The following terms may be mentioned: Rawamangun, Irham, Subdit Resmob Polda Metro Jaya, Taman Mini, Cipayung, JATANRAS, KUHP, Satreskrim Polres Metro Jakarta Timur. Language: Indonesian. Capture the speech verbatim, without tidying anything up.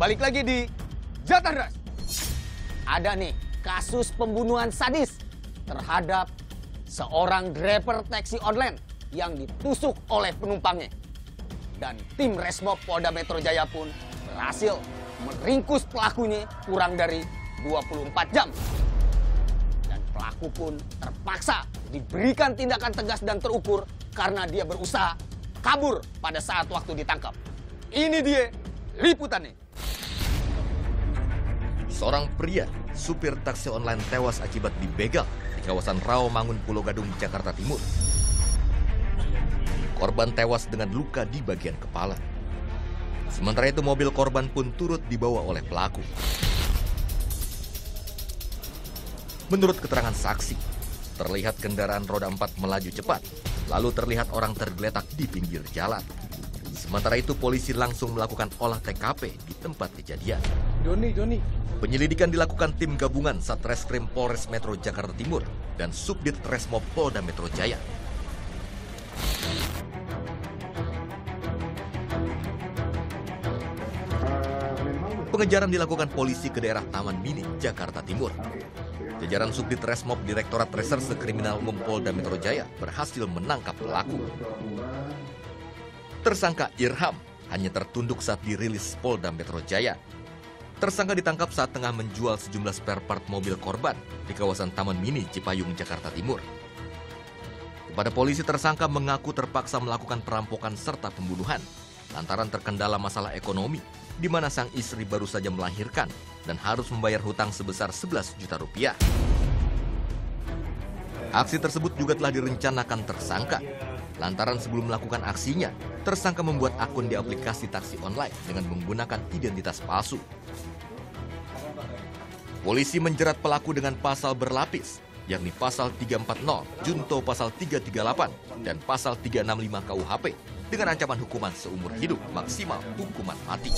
Balik lagi di JATANRAS. Ada nih kasus pembunuhan sadis terhadap seorang driver taksi online yang ditusuk oleh penumpangnya. Dan tim Resmob Polda Metro Jaya pun berhasil meringkus pelakunya kurang dari dua puluh empat jam. Dan pelaku pun terpaksa diberikan tindakan tegas dan terukur karena dia berusaha kabur pada saat waktu ditangkap. Ini dia liputannya. Seorang pria, supir taksi online tewas akibat dibegal di kawasan Rawamangun, Pulau Gadung, Jakarta Timur. Korban tewas dengan luka di bagian kepala. Sementara itu mobil korban pun turut dibawa oleh pelaku. Menurut keterangan saksi, terlihat kendaraan roda empat melaju cepat, lalu terlihat orang tergeletak di pinggir jalan. Sementara itu polisi langsung melakukan olah T K P di tempat kejadian. Doni, Doni. Penyelidikan dilakukan tim gabungan Satreskrim Polres Metro Jakarta Timur dan Subdit Resmob Polda Metro Jaya. Pengejaran dilakukan polisi ke daerah Taman Mini, Jakarta Timur. Jajaran Subdit Resmob Direktorat Reserse Kriminal Umum Polda Metro Jaya berhasil menangkap pelaku. Tersangka Irham hanya tertunduk saat dirilis Polda Metro Jaya. Tersangka ditangkap saat tengah menjual sejumlah spare part mobil korban di kawasan Taman Mini, Cipayung, Jakarta Timur. Kepada polisi, tersangka mengaku terpaksa melakukan perampokan serta pembunuhan lantaran terkendala masalah ekonomi, di mana sang istri baru saja melahirkan dan harus membayar hutang sebesar sebelas juta rupiah. Aksi tersebut juga telah direncanakan tersangka. Lantaran sebelum melakukan aksinya, tersangka membuat akun di aplikasi taksi online dengan menggunakan identitas palsu. Polisi menjerat pelaku dengan pasal berlapis, yakni pasal tiga empat nol, junto pasal tiga tiga delapan, dan pasal tiga enam lima K U H P dengan ancaman hukuman seumur hidup maksimal hukuman mati.